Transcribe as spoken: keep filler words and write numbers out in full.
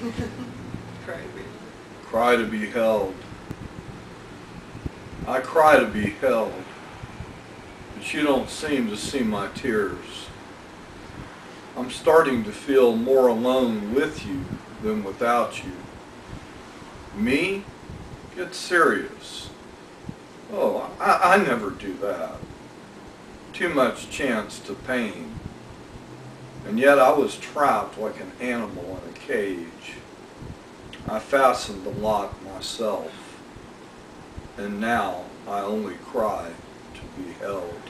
Cry to be. Cry to be held. I cry to be held, but you don't seem to see my tears. I'm starting to feel more alone with you than without you. Me? Get serious. Oh, I, I never do that. Too much chance to pain. And yet I was trapped like an animal in a cage. I fastened the lock myself. And now I only cry to be held.